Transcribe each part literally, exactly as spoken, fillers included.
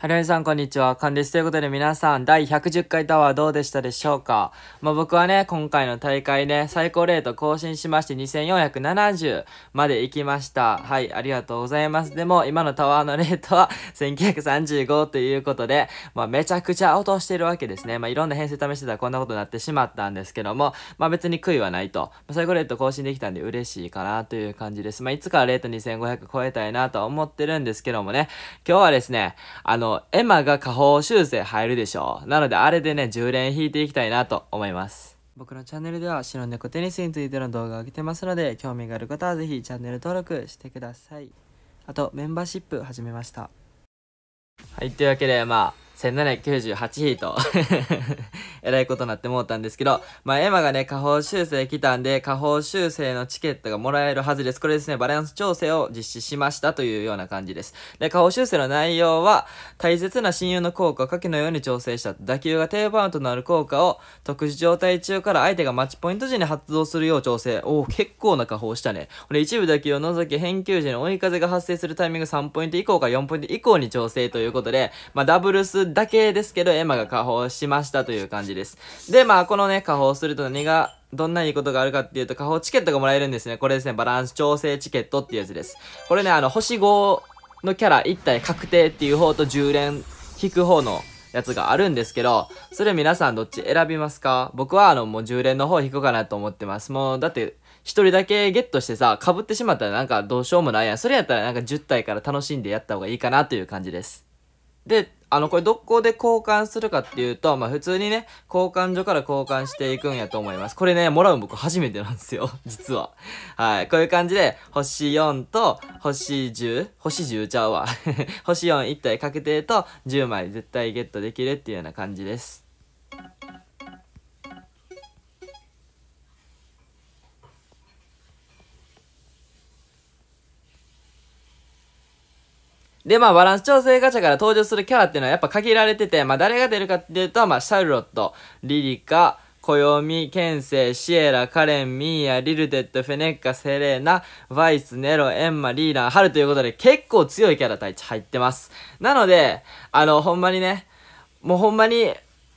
はるみさん、こんにちは。かんです。ということで皆さん、だいひゃくじゅっかいタワーどうでしたでしょうか？まあ、僕はね、今回の大会ね、最高レート更新しまして、にせんよんひゃくななじゅうまで行きました。はい、ありがとうございます。でも、今のタワーのレートはせんきゅうひゃくさんじゅうごということで、まあ、めちゃくちゃ落としてるわけですね。まあ、いろんな編成試してたらこんなことになってしまったんですけども、まあ、別に悔いはないと。最高レート更新できたんで嬉しいかなという感じです。まあ、いつかはレートにせんごひゃく超えたいなとは思ってるんですけどもね、今日はですね、あの、エマが下方修正入るでしょう。なのであれでね、じゅうれん引いていきたいなと思います。僕のチャンネルでは白猫テニスについての動画を上げてますので、興味がある方はぜひチャンネル登録してください。あとメンバーシップ始めました。はい、というわけで、まあせんななひゃくきゅうじゅうはちヒートえらいことになってもうたんですけど、まあエマがね、下方修正来たんで、下方修正のチケットがもらえるはずです。これですね、バランス調整を実施しましたというような感じです。で、下方修正の内容は、大切な親友の効果を下記のように調整した。打球が低バウンドとなる効果を特殊状態中から相手がマッチポイント時に発動するよう調整。おお、結構な下方したね。これ一部打球を除き返球時に追い風が発生するタイミングさんポイント以降かよんポイント以降に調整ということで、まあダブルスだけですけど、エマが下方しましたという感じです。で、まあ、このね、下方すると何が、どんなにいいことがあるかっていうと、下方チケットがもらえるんですね。これですね、バランス調整チケットっていうやつです。これね、あの、ほしごのキャラいち体確定っていう方とじゅうれん引く方のやつがあるんですけど、それ皆さんどっち選びますか？僕はあの、もうじゅう連の方引くかなと思ってます。もう、だって、一人だけゲットしてさ、被ってしまったらなんかどうしようもないやん。それやったらなんかじゅう体から楽しんでやった方がいいかなという感じです。で、あの、これどこで交換するかっていうと、まあ普通にね、交換所から交換していくんやと思います。これね、もらうの僕初めてなんですよ。実は。はい。こういう感じで、ほしよんと、ほしじゅう? ほしじゅうちゃうわ。ほしよんいち体確定と、じゅうまい絶対ゲットできるっていうような感じです。で、まあ、バランス調整ガチャから登場するキャラっていうのはやっぱ限られてて、まあ、誰が出るかっていうと、まあ、シャルロット、リリカ、コヨミ、ケンセイ、シエラ、カレン、ミーヤ、リルテッド、フェネッカ、セレーナ、バイス、ネロ、エンマ、リーラン、ハルということで、結構強いキャラたち入ってます。なので、あの、ほんまにね、もうほんまに、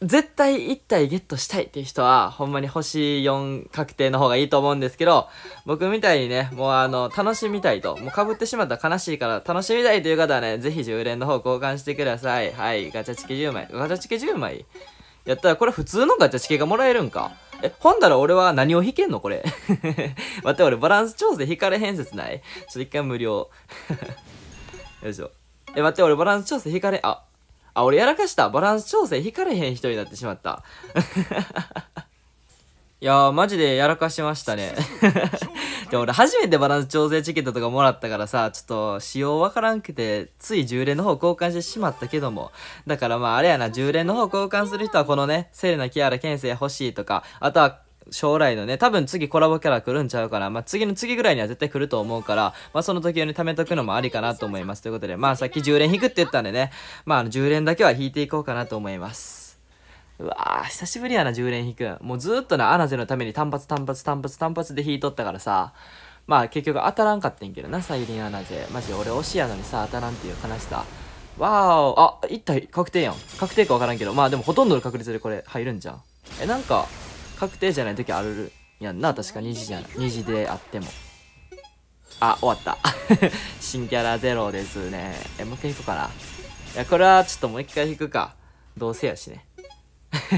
絶対いち体ゲットしたいっていう人は、ほんまにほしよん確定の方がいいと思うんですけど、僕みたいにね、もうあの、楽しみたいと、もう被ってしまったら悲しいから、楽しみたいという方はね、ぜひじゅう連の方交換してください。はい、ガチャチケじゅうまい。ガチャチケじゅうまいやったら、これ普通のガチャチケがもらえるんか。え、ほんだら俺は何を引けんのこれ。待って、俺バランス調整引かれへん説ない？ちょっと一回無料。よいしょ。え、待って、俺バランス調整引かれ、あ。あ、俺やらかした。バランス調整引かれへん人になってしまった。いやー、マジでやらかしましたね。で俺初めてバランス調整チケットとかもらったからさ、ちょっと仕様わからんくて、ついじゅう連の方交換してしまったけども。だからまああれやな、じゅう連の方交換する人はこのね、セレナ、キアラ、ケンセイ、ホシーとか、あとは、将来のね、多分次コラボキャラ来るんちゃうかな。まあ、次の次ぐらいには絶対来ると思うから、まあ、その時用に貯めとくのもありかなと思います。ということで、まあ、さっきじゅう連引くって言ったんでね、まあ、あのじゅう連だけは引いていこうかなと思います。うわぁ、久しぶりやな、じゅう連引く。もうずーっとな、アナゼのために単発単発単発単発で引いとったからさ、まあ、結局当たらんかってんけどな、サイリンアナゼ。マジで俺推しやのにさ、当たらんっていう悲しさ。わーお、あ、いち体確定やん。確定かわからんけど、まあ、でもほとんどの確率でこれ入るんじゃん。え、なんか、確定じゃない時あるやんな。確かにじじゃない、にじであっても。あ、終わった。新キャラゼロですね。え、もう一回引くかな。いや、これはちょっともう一回引くか。どうせやしね。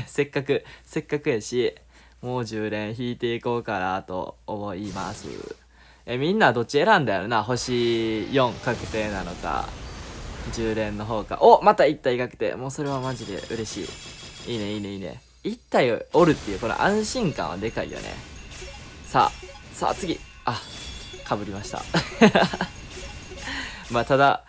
せっかく、せっかくやし、もうじゅう連引いていこうかなと思います。え、みんなどっち選んだやろな。ほしよん確定なのか、じゅう連の方か。お、またいち体確定。もうそれはマジで嬉しい。いいね、いいね、いいね。いち体おるっていうこの安心感はでかいよね。さあさあ次、あ、かぶりました。まあただ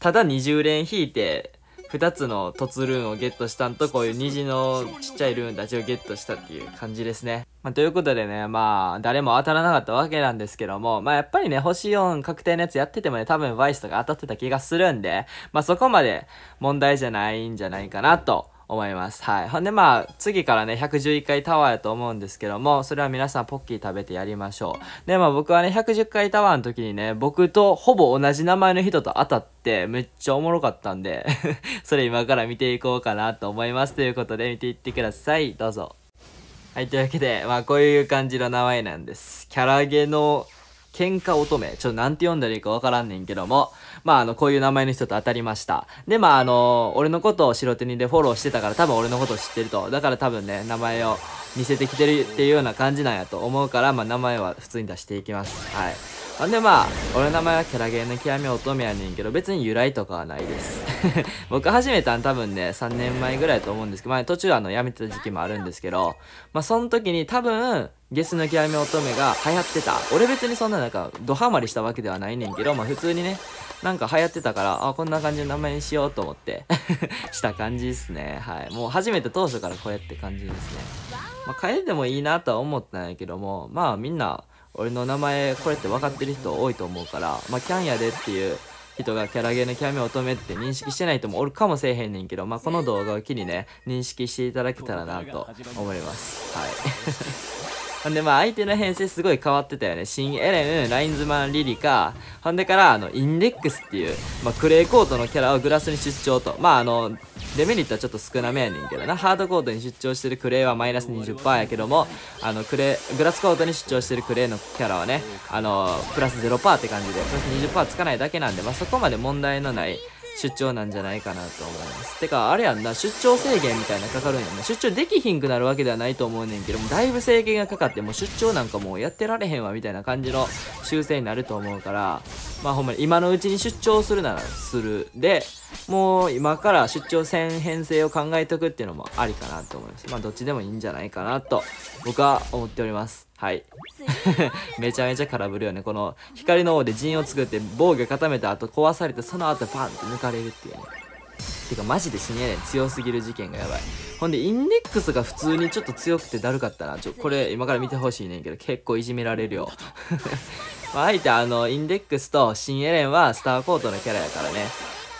ただにじゅう連引いてふたつの凸ルーンをゲットしたんと、こういう虹のちっちゃいルーンたちをゲットしたっていう感じですね。まあ、ということでね、まあ、誰も当たらなかったわけなんですけども、まあ、やっぱりね、ほしよん確定のやつやっててもね、多分バイスとか当たってた気がするんで、まあ、そこまで問題じゃないんじゃないかなと思います。はい。ほんでまあ、次からね、ひゃくじゅういっかいタワーやと思うんですけども、それは皆さんポッキー食べてやりましょう。で、まあ僕はね、ひゃくじゅっかいタワーの時にね、僕とほぼ同じ名前の人と当たって、めっちゃおもろかったんで、それ今から見ていこうかなと思います。ということで、見ていってください。どうぞ。はい、というわけで、まあこういう感じの名前なんです。キャラゲの喧嘩乙女。ちょっとなんて読んだらいいかわからんねんけども。まあ、あの、こういう名前の人と当たりました。で、まあ、あの、俺のことを白手にでフォローしてたから、多分俺のことを知ってると。だから多分ね、名前を似せてきてるっていうような感じなんやと思うから、まあ、名前は普通に出していきます。はい。ほんでまあ、俺の名前はキャラゲーの極み乙女やねんけど、別に由来とかはないです。僕始めたん多分ね、さんねんまえぐらいだと思うんですけど、まあ、途中あの、辞めてた時期もあるんですけど、まあ、その時に多分、ゲスの極み乙女が流行ってた。俺別にそんななんかドハマりしたわけではないねんけど、まあ普通にね、なんか流行ってたから、あ、こんな感じの名前にしようと思って、した感じですね。はい。もう初めて当初からこうやって感じですね。まあ変えてもいいなとは思ったんやけども、まあみんな、俺の名前これって分かってる人多いと思うから、まあキャンやでっていう人がキャラゲーの極み乙女って認識してない人もおるかもしれへんねんけど、まあこの動画を機にね、認識していただけたらなと思います。はい。ほんでまあ相手の編成すごい変わってたよね。新エレン、ラインズマン、リリカ、ほんでからあのインデックスっていう、まあ、クレーコートのキャラをグラスに出張と、まああのデメリットはちょっと少なめやねんけどな、ハードコートに出張してるクレーはマイナス にじゅっパーセント やけども、あのクレーグラスコートに出張してるクレーのキャラはね、あのプラス ゼロパーセント って感じで、プラス にじゅっパーセント つかないだけなんで、まあ、そこまで問題のない出張なんじゃないかなと思います。てか、あれやんな、出張制限みたいなかかるんやんな。出張できひんくなるわけではないと思うねんけども、だいぶ制限がかかって、もう出張なんかもうやってられへんわみたいな感じの修正になると思うから、まあほんまに今のうちに出張するならする。で、もう今から出張戦編成を考えとくっていうのもありかなと思います。まあどっちでもいいんじゃないかなと、僕は思っております。はい。めちゃめちゃ空振るよね。この光の王で陣を作って防御固めた後壊されて、その後バンって抜かれるっていうね。てかマジで死にえねん。強すぎる事件がやばい。ほんでインデックスが普通にちょっと強くてだるかったな。ちょ、これ今から見てほしいねんけど、結構いじめられるよ。まあ相手あの、インデックスと新エレンはスターコートのキャラやからね。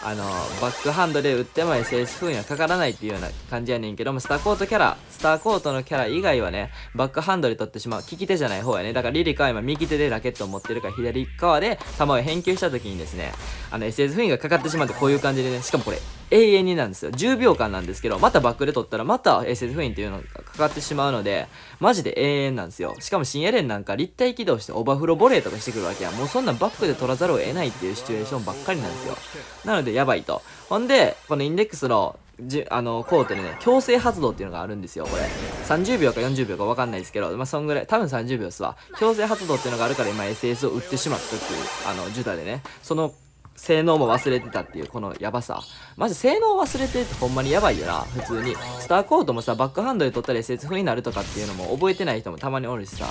あの、バックハンドで打っても エスエス 風にはかからないっていうような感じやねんけども、スターコートキャラ、スターコートのキャラ以外はね、バックハンドで取ってしまう。利き手じゃない方やね。だからリリカは今右手でラケットを持ってるから、左側で球を返球した時にですね、あの エスエス 風にがかかってしまって、こういう感じでね、しかもこれ、永遠になんですよ。じゅうびょうかんなんですけど、またバックで取ったらまた エスエス フェインっていうのがかかってしまうので、マジで永遠なんですよ。しかも新エレンなんか立体起動してオバフロボレーとかしてくるわけや。もうそんなバックで取らざるを得ないっていうシチュエーションばっかりなんですよ。なのでやばいと。ほんで、このインデックスのじあのコートでね、強制発動っていうのがあるんですよ、これ。さんじゅうびょうかよんじゅうびょうか分かんないですけど、まあそんぐらい、多分さんじゅうびょうっすわ。強制発動っていうのがあるから今 エスエス を打ってしまったっていう、あの、ジュタでね。その性能も忘れてたっていう、このやばさ。マジ、性能忘れてるってほんまにやばいよな、普通に。スターコートもさ、バックハンドで取ったら エスエス 風になるとかっていうのも覚えてない人もたまにおるしさ。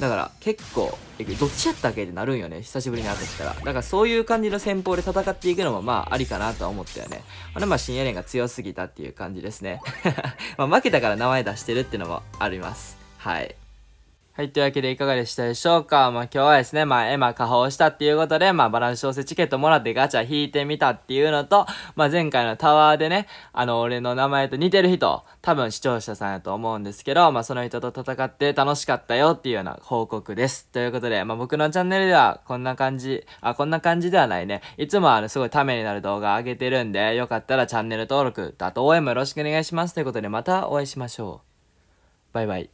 だから、結構、どっちやったっけってなるんよね、久しぶりに会ってきたら。だから、そういう感じの戦法で戦っていくのも、まあ、ありかなとは思ったよね。ほんで、まあ、新エレンが強すぎたっていう感じですね。まあ、負けたから名前出してるっていうのもあります。はい。はい。というわけでいかがでしたでしょうか。まあ、今日はですね、まあ、エマ下放したっていうことで、まあ、バランス調整チケットもらってガチャ引いてみたっていうのと、まあ、前回のタワーでね、あの、俺の名前と似てる人、多分視聴者さんやと思うんですけど、まあ、その人と戦って楽しかったよっていうような報告です。ということで、まあ、僕のチャンネルではこんな感じ、あ、こんな感じではないね。いつもあの、すごいためになる動画上げてるんで、よかったらチャンネル登録、あと応援もよろしくお願いします。ということで、またお会いしましょう。バイバイ。